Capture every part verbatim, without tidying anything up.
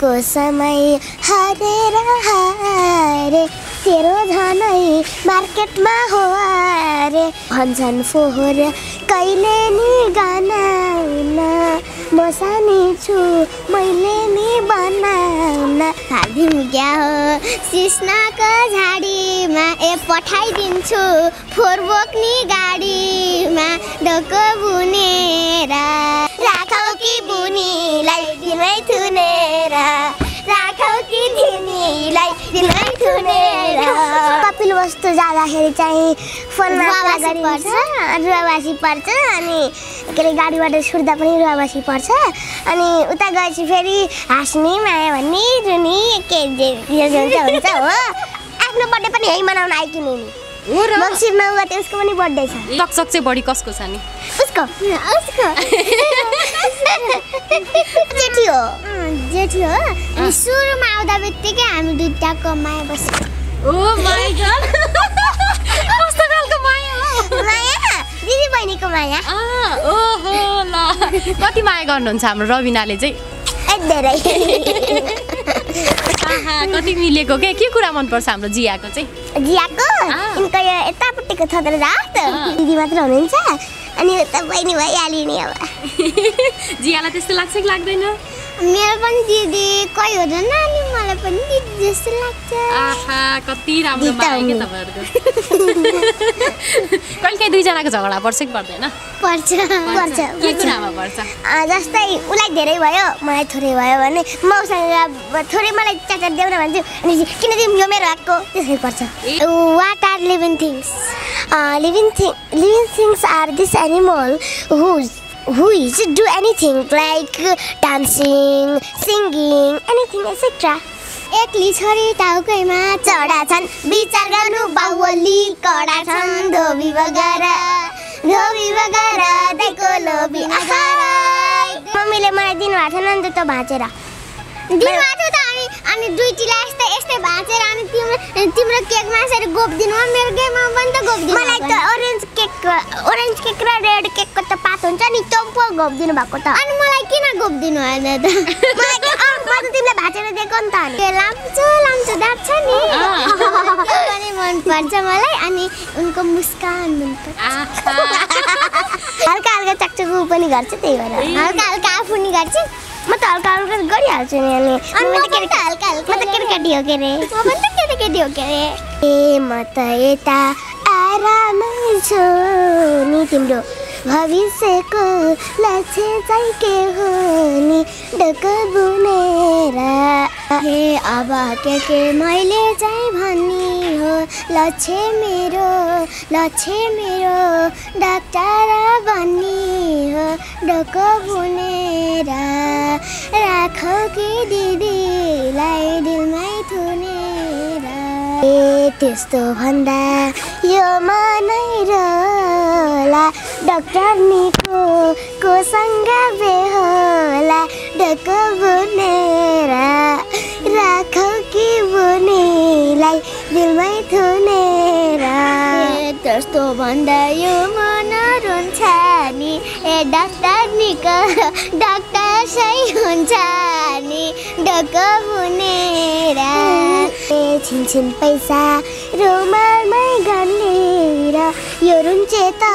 को समय हरे रे तेरो धनै मार्केटमा हो रे भन्छन् फोहोर कहिले नि गानाउन म सानी छु मैले नि बनाउन हाल्दी मुग्या हो सिस्नाको झाडीमा ए पठाइदिन्छु फोहोर बोक्ने गाडीमा डोको बुनेर राखौ कि बुनीलाई दिनै थुनेर राखौ कि दिनीलाई दिनै थुनेर कपिल वस्तु जाँदाखेरि चाहिँ फोनमा गाडी पर्छ रुवावासी पर्छ अनि केले गाडीबाट छुट्दा पनि रुवावासी पर्छ अनि उता गएपछि फेरि हाँस्ने माया भन्ने जुनी के हुन्छ हो आफ्नो बर्थडे पनि है मनाउन आइकिने नि हो र मक्सिर नौ गते उसको पनि बर्थडे छ टकसक चाहिँ बढी कसको छ नि उसको उसको जेठी हो जेठी हो अनि सुरुमा आउँदा बित्तिकै हामी दुईटा कमाए बस ओ माय गॉड कस्तो खालको माया हो माया दिदी बहिनीको माया ओहो ल कति माया गर्नुहुन्छ हाम्रो रबिनाले चाहिँ धेरै आहा कति मिलेको के के कुरा मन पर्छ हाम्रो जियाको चाहिँ जियाको इनको यो यतापट्टिको थदर जात दिदी मात्र हुनुहुन्छ अनि उता बहिनी भइहाल्यो नि अब जियालाई त्यस्तो लाग्छ कि लाग्दैन मेरो पनि दिदी कोही हो जन अनि मलाई पनि दिदी जस्तो लाग्छ आहा कति राम्रो माया के तपाईहरुको कहिलेकाही दुई जनाको झगडा पर्छ कि पर्दैन पर्छ पर्छ के कुरामा पर्छ जस्तै उलाई धेरै भयो मलाई थोरै भयो भने म उसँग थोरै मलाई चाचा देऊ न भन्छु अनि किन दिम यो मेरो हकको त्यसै पर्छ what are living things living thing living things are this animal who Who is do anything like dancing, singing, anything et cetera. एक्ली छोरी टाउकैमा चढा छन् विचार गर्नु बाहुली कडा छन् धोबी बगर धोबी बगर देखो लोबी आहाराई मम्मीले मलाई दिनु भएको थिएन नि त भाचेर दिनु भएको त अनि अनि दुईटीले यस्तै यस्तै भाचेर अनि तिम्रो तिम्रो केक मासेर गोप दिनु हो मेरो केकमा पनि त गोप दिनु मलाई त ओरेन्ज केक ओरेन्ज केक र रेड केक को त पात हुन्छ नि टम्पो गोप दिनु भएको त अनि मलाई किन गोप दिनु हैन त मलाई के अ म त तिमीले भाचेर दिएको नि त अनि के लाम्चो लाम्चो दाट्छ नि अनि मन पर्छ मलाई अनि उनको मुस्कान मन पर्छ हल्का हल्का चकचकु पनि गर्छ त्यही भएर हल्का हल्का आफु नि गर्छ म त हल्का हल्का गरिहाल्छु नि अनि म त केटा हल्का हल्का म त केटाकेटी हो के रे म पनि त केटाकेटी हो के रे ए म त एता आरामै छु नि तिम्रो भविष्यको लक्ष्य चाहिँ के हो नि ढोको बुनेर हे अब के के मैले चाहिँ भन्ने हो लक्ष्य मेरो लक्ष्य मेरो डाक्टर बन्ने हो ढोको बुनेर राखौ कि दिदीलाई दिलमै थुनेर ए त्यस्तो भन्दा यो मनै रोला डाक्टर निको को सँग बेहोला ढोको बुनेर राखौ कि बुनेलाई दिलमै थुनेर त्यस्तो भन्दा यो मन रुन्छ नि ए डाक्टर निको डाक्टर सही हुन्छ नि ढोको बुनेर ए छिनछिन पैसा रुमालमै गन्नेर यो रुन्चे त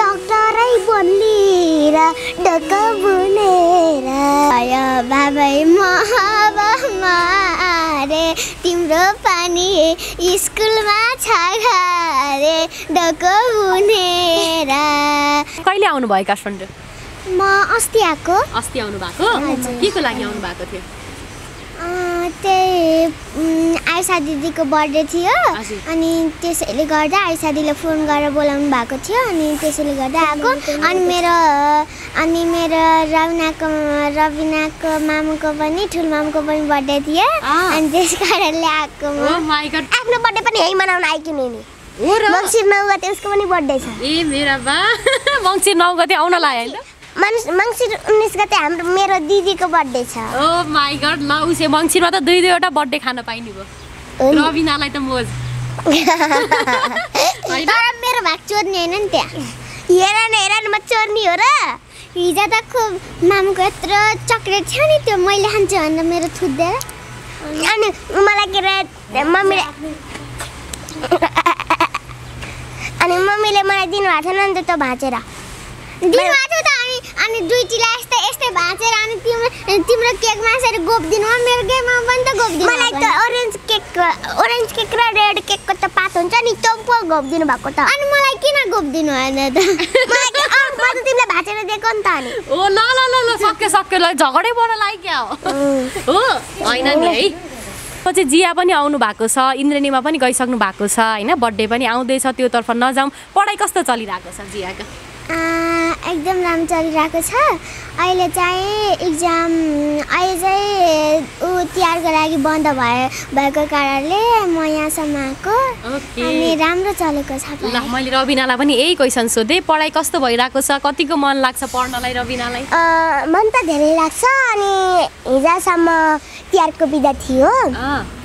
डाक्टरै बन्नेर ढोको बुनेर आयो बाबै महबमा रे तिम्रो पानी स्कुलमा छ घरे ढोको बुनेर कहिले आउनु भयो काठमाडौँ म अस्ति आएको अस्ति आउनु भएको केको लागि आउनु भएको थियो त्यही आइसा दिदीको बर्थडे थियो अनि त्यसैले गर्दा आइसा दिदीले फोन गरेर बोलाउनु भएको थियो अनि त्यसैले गर्दा आएको अनि मेरो अनि मेरो रबिनाको रबिनाको मामुको पनि ठुलो मामुको पनि बर्थडे थियो अनि त्यसकारणले आएको म ओ माय गॉड आफ्नो बर्थडे पनि है मनाउन आइकिने नि हो र मङ्सिर नौ गते उसको पनि बर्थडे छ ए मेरा बा मङ्सिर नौ गते आउन लाग्यो हैन मङ्सिर उन्नाइस गते हाम्रो मेरो दिदीको बर्थडे छ ओ माय गॉड ल उसे मङ्सिरमा त दुई दुईवटा बर्थडे खान पाइनी भयो रबिनालाई त मोज तर मेरो भाग चोर्नी हैन नि त्यहाँ हेर न हेर न म चोर्नी हो र हिजो त खुब मामुको यत्रो चक्लेट थियो नि त्यो मैले खान्छु भनेर मेरो थुदेर अनि मलाई के रे मम्मीले अनि मम्मीले मलाई दिनु भएको थिएन नि त भाचेर दिनु भएको थियो त अनि अनि दुई टिला यस्तै यस्तै भाचेर अनि तिम्रो तिम्रो केक मासेर गोप दिनु हो मेरो केकमा पनि त गोप दिनु मलाई त ओरेन्ज केक ओरेन्ज केक र रेड केक को त पात हुन्छ नि त्यो पो गोप दिनु भएको त अनि मलाई किन गोप दिनु हैन त मलाई के अ पनि तिमीले भाचेर दिएको नि त अनि ओ ल ल ल सक्के सक्के ल झगडै बढ लाग्यो हो हैन नि है पछि जिया पनि आउनु भएको छ इन्द्रेनीमा पनि गई सक्नु भएको छ हैन बर्थडे पनि आउँदै छ त्यो तर्फ नजाऊ पढाइ कस्तो चलिरहेको छ जियाको आ एकदम राम्रो चलिरहेको छ अहिले चाहिँ एग्जाम अहिले चाहिँ उ तयारको लागि बन्द भए भएको कारणले म यहाँसम्म आको अनि राम्रो चलेको छ ल मैले रबिनालाई पनि यही क्वेशन सोधे पढाइ कस्तो भइरहेको छ कतिको मन लाग्छ पढ्नलाई रबिनालाई अ मन त धेरै लाग्छ अनि हिजोसम्म तयारको बिदा थियो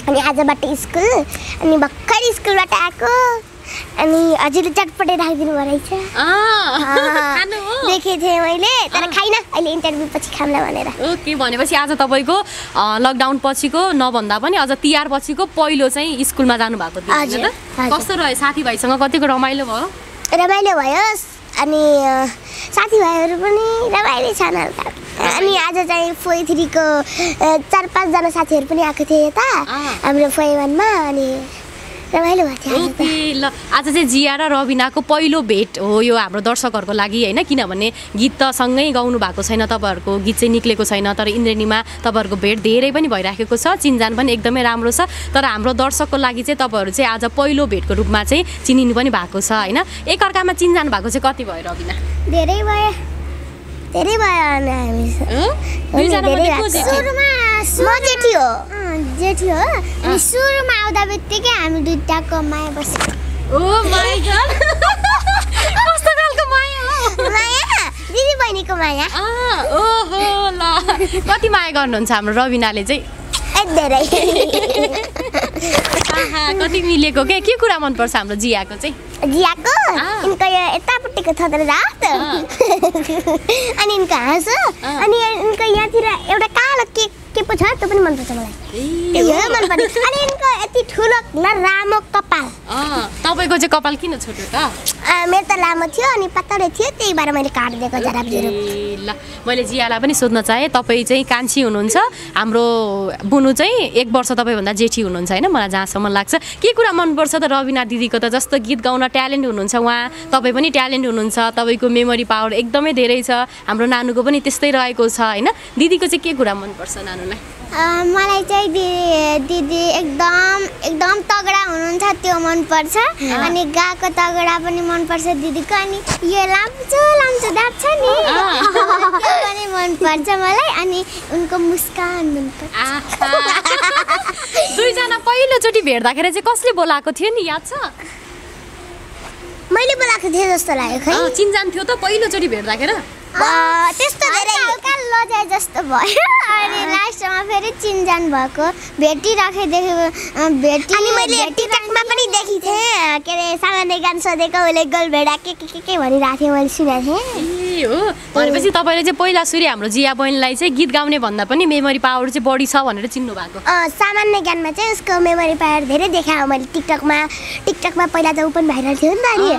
अनि आजबाट स्कुल अनि भक्खर स्कुलबाट आको अनि हजुरले चटपटे राखिदिनु भएछ अ खानु हो देखे थिए मैले तर खाइन अहिले इन्टरभ्यु पछि खामला भनेर ओके भनेपछि आज तपाईको लकडाउन पछिको नभन्दा पनि अझ तिहार पछिको पहिलो चाहिँ स्कुलमा जानु भएको थियो हैन कस्तो रह्यो साथीभाइसँग कतिको रमाइलो भयो रमाइलो भयो अनि साथीभाइहरु पनि रमाइलो छन् हल्का अनि आज चाहिँ फोई थ्री को चार पाँच जना साथीहरु पनि आके थिए यता हाम्रो फोई वन मा अनि ओके ल आज चाहिँ जिया र रबिनाको पहिलो भेट हो यो हाम्रो दर्शकहरुको लागि हैन किनभने गीत त सँगै गाउनु भएको छैन तपाईहरुको गीत चाहिँ निक्लेको छैन तर इन्द्रेनीमा तपाईहरुको भेट धेरै पनि भइराखेको छ चिनजान पनि एकदमै राम्रो छ तर हाम्रो दर्शकको लागि चाहिँ तपाईहरु चाहिँ आज पहिलो भेटको रूपमा चाहिँ चिनिनु पनि भएको छ हैन एकअर्कामा चिनजान भएको चाहिँ कति भयो रबिना धेरै भयो धेरै भयो हामी सुरुमा जेठी हो जेठी हो अनि सुरुमा आउँदाबित्तिकै हामी दुईटाको माया बस्छ ओ माय गॉड कस्तो खालको माया हो माया दिदी बहिनीको माया अ ओहो ल कति माया गर्नुहुन्छ हाम्रो रबिनाले चाहिँ ए धेरै आहा कति मिलेको के के कुरा मन पर्छ हाम्रो जियाको चाहिँ जियाको इनको यो यतापट्टिको थदर रात अनि इनको हाँसो अनि इनको यहाँतिर एउटा कालो केक के पो छ त्यो पनि मन पर्छ मलाई ए यो मन पर्छ अनि इनको यति ठुलो न लामो कपाल अ तपाईको चाहिँ कपाल किन छोटो त मेरो त लामो थियो अनि पातलो थियो त्यही भएर मैले काट दिएको जरा बिरु ल मैले जियालाई पनि सोध्न चाहे तपाई चाहिँ कान्छी हुनुहुन्छ हाम्रो बुनु चाहिँ एक वर्ष तपाई भन्दा जेठी हुनुहुन्छ हैन मलाई जहाँसम्म लाग्छ के कुरा मन पर्छ त रबिना दिदीको त जस्तो गीत गाउन ट्यालेन्ट हुनुहुन्छ उहाँ तपाई पनि ट्यालेन्ट हुनुहुन्छ तपाईको मेमोरी पावर एकदमै धेरै छ हाम्रो नानुको पनि त्यस्तै रहेको छ हैन दिदीको चाहिँ के कुरा मन पर्छ नानु मलाई चाहिँ दिदी दिदी एकदम एकदम तगडा हुनुहुन्छ त्यो मन पर्छ अनि गाको तगडा पनि मन पर्छ दिदीको अनि यो लाम्चो लाम्चो दाँत छ नि त्यो पनि मन पर्छ मलाई अनि उनको मुस्कान मन पर्छ दुई जना पहिलो चोटी भेट्दाखेरि चाहिँ कसले बोलाएको थियो नि याद छ मैले बोलाएको थिएँ जस्तो लाग्यो खै चिनजान थियो त पहिलो चोटी भेट्दाखेरि त्यस्तो धेरै हल्का लजे जस्तो भयो अनि लास्टमा फेरि चिनजान भएको भेटिराखे देखेको भेटि अनि मैले टिकटकमा पनि देखि थिए के रे सामान्य गान सोधेको उले गोल भेडा के के के भनिरा थिए मैले सुने थिए ए हो भनेपछि तपाईले चाहिँ पहिला सुरु हाम्रो जिया बहिनीलाई चाहिँ गीत गाउने भन्दा पनि मेमोरी पावर चाहिँ बढी छ भनेर चिन्नु भएको अ सामान्य ज्ञानमा चाहिँ उसको मेमोरी पावर धेरै देखायो मैले टिकटकमा टिकटकमा पहिला त उ पनि भाइरल थियो नि त अनि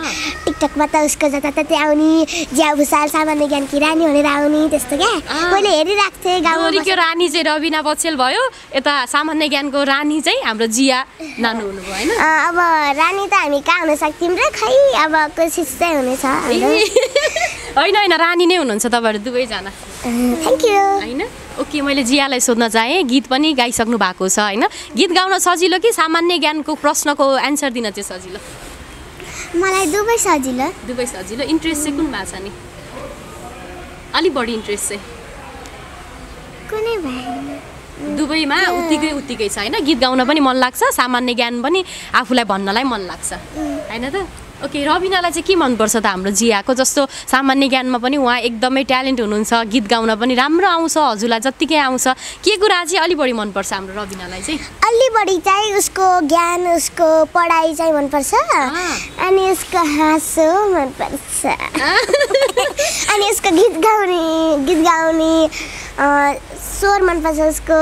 टिकटकमा त उसको जताततै आउने जिया भुसाल सामान्य ज्ञान कि रानी भनेर आउने त्यस्तो के मैले हेरिराख थिए गाउँमा त्यो रानी चाहिँ रबिना बसेल भयो यता सामान्य ज्ञानको रानी चाहिँ हाम्रो जिया नानु हुनुभयो हैन अब रानी त हामी कहाँ हुन सक्छौँ र खै अब कोसिस चाहिँ हुनेछ हैन हैन रानी नै हुनुहुन्छ तपाईहरु दुबै जना थ्यांक यू हैन ओके मैले जियालाई सोध्न चाहे गीत पनि गाइसक्नु भएको छ हैन गीत गाउन सजिलो कि सामान्य ज्ञानको प्रश्नको आन्सर दिन चाहिँ सजिलो मलाई दुबै सजिलो दुबै सजिलो इन्ट्रेस्ट चाहिँ कुन भाषा नि अलि बढी इन्ट्रेस्ट चाहिँ कुनै भएन दुबईमा उतिकै उतिकै छ हैन गीत गाउन पनि मन लाग्छ सामान्य ज्ञान पनि आफुलाई भन्नलाई मन लाग्छ हैन त Okay, Rabina Basel के मन पर्छ त हाम्रो जियाको जस्तो सामान्य ज्ञानमा पनि उहाँ एकदमै ट्यालेन्ट हुनुहुन्छ गीत गाउन पनि राम्रो आउँछ हजुरलाई जतिकै आउँछ के कुरा चाहिँ अलि बढी मन पर्छ हाम्रो रबिनालाई चाहिँ अलि बढी चाहिँ उसको ज्ञान उसको पढाइ चाहिँ मन पर्छ अनि उसको हाँसो मन पर्छ अनि उसको गीत गाउने गीत गाउने स्वर मन पर्छ उसको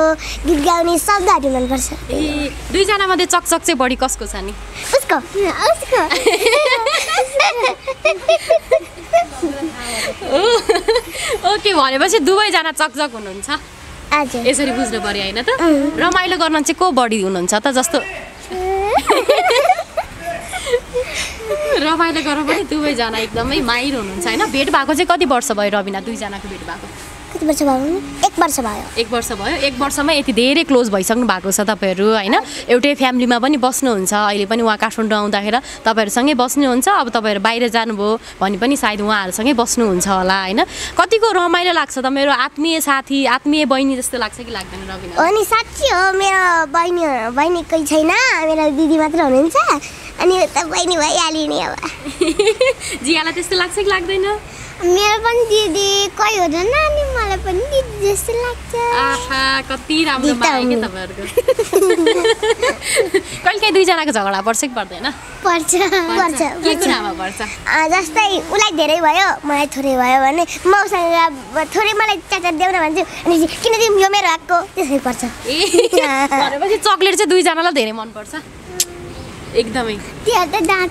गीत गाउने शब्दहरु मन पर्छ ए दुई जना मध्ये चकचक चाहिँ बढी कसको छ नि उसको उसको ओके भनेपछि दुबै जना चकचक हुनुहुन्छ आज यसरी बुझ्नु पर्यो हैन त रमाइलो गर्न चाहिँ को बढी हुनुहुन्छ त जस्तो रमाइलो गर्न पनि दुबै जना एकदमै माहिर हुनुहुन्छ हैन भेट भएको चाहिँ कति वर्ष भयो रबिना दुई जनाको भेट भएको कति वर्ष भयो एक वर्ष भयो एक वर्ष भयो एक वर्षमै यति धेरै क्लोज भइसक्नु भएको छ तपाईहरु हैन एउटै फ्यामिलीमा पनि बस्नुहुन्छ अहिले पनि उहाँ काठमाडौँ आउँदाखेरि तपाईहरुसँगै बस्नुहुन्छ अब तपाईहरु बाहिर जानुभयो भनि पनि सायद उहाँहरुसँगै बस्नुहुन्छ होला हैन कतिको रमाइलो लाग्छ त मेरो आत्मीय साथी आत्मीय बहिनी जस्तो लाग्छ कि लाग्दैन रबिना अनि साच्चै हो मेरो बहिनी बहिनी कोही छैन मेरो दिदी मात्र हुनुहुन्छ अनि त बहिनी भइहाल्यो नि अब जियालाई त्यस्तो लाग्छ कि लाग्दैन मेरो पनि दिदी कोही हुँदैन नि मलाई पनि दिदी जस्तो लाग्छ आहा कति राम्रो मानेके तपाईहरुको कहिलेकाही दुई जनाको झगडा पर्छ कि पर्दैन पर्छ पर्छ के कुरामा पर्छ जस्तै उलाई धेरै भयो मलाई थोरै भयो भने म उसँग थोरै मलाई चाचा देऊ न भन्छु अनि किन दिम यो मेरो हकको त्यसै पर्छ भनेपछि चकलेट चाहिँ दुई जनालाई धेरै मन पर्छ एकदमै त्यो त दाँत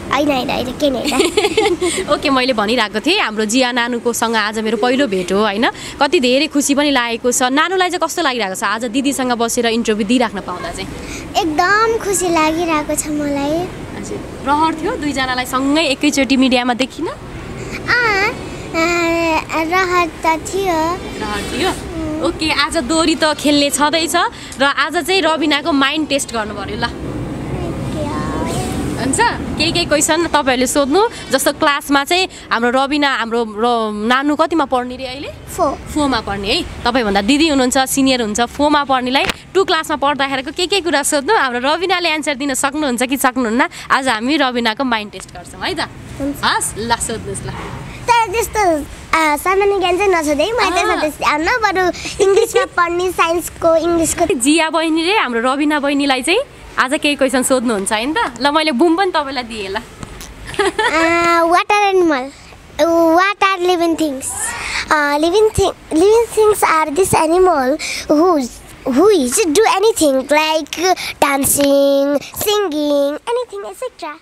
हैन हैन हैन के नै ओके मैले भनिरहेको थिए हाम्रो जिया नानुको सँग आज मेरो पहिलो भेट हो हैन कति धेरै खुसी पनि लागेको छ नानुलाई चाहिँ कस्तो लागिरहेको छ आज दिदीसँग बसेर इन्टरभ्यु दिइराख्न पाउँदा चाहिँ एकदम खुसी लागिरहेको छ मलाई रहर थियो दुई जनालाई सँगै एकैचोटी मिडियामा देखिन आ रहर त थियो रहर थियो ओके आज दोरी त खेल्ने छदै छ र आज चाहिँ रबिनाको माइन्ड टेस्ट गर्नु पर्यो ल हुन्छ केही केही क्वेशन तपाईहरुले सोध्नु जस्तो क्लासमा चाहिँ हाम्रो रबिना हाम्रो नानु कतिमा पढ्ने रे अहिले फोर मा पढ्ने है तपाई भन्दा दिदी हुनुहुन्छ सिनियर हुन्छ फोर मा पढ्नेलाई टू क्लासमा पढ्दाखेरको के के कुरा सोध्नु हाम्रो रबिनाले आन्सर दिन सक्नुहुन्छ कि सक्नुहुन्न आज हामी रबिनाको माइन्ड टेस्ट गर्छौं है त हस ल सोध्नुस् ल तर त्यस्तो सामान्य ज्ञान चाहिँ नछोदै मैले त आउन बरु इंग्लिशमा पढ्ने साइन्सको इंग्लिशको जिया बहिनी रे हाम्रो रबिना बहिनीलाई चाहिँ आज केही क्वेशन सोध्नुहुन्छ हैन त ल मैले बुम पनि तपाईलाई दिए ल what are animal what are living things living thing living things are this animal who who is do anything like dancing singing anything etcetera